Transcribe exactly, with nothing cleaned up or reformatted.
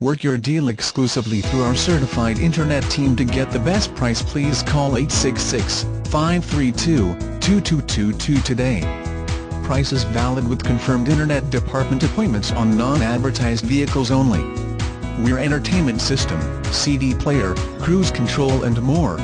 Work your deal exclusively through our certified internet team to get the best price. Please call eight six six, five three two, two two two two today. Price is valid with confirmed internet department appointments on non-advertised vehicles only. We're entertainment system, C D player, cruise control and more.